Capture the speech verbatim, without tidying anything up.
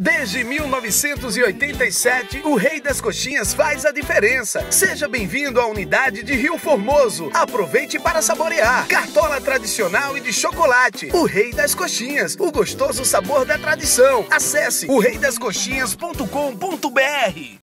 Desde mil novecentos e oitenta e sete, o Rei das Coxinhas faz a diferença. Seja bem-vindo à unidade de Rio Formoso. Aproveite para saborear cartola tradicional e de chocolate. O Rei das Coxinhas, o gostoso sabor da tradição. Acesse o rei das coxinhas ponto com ponto br.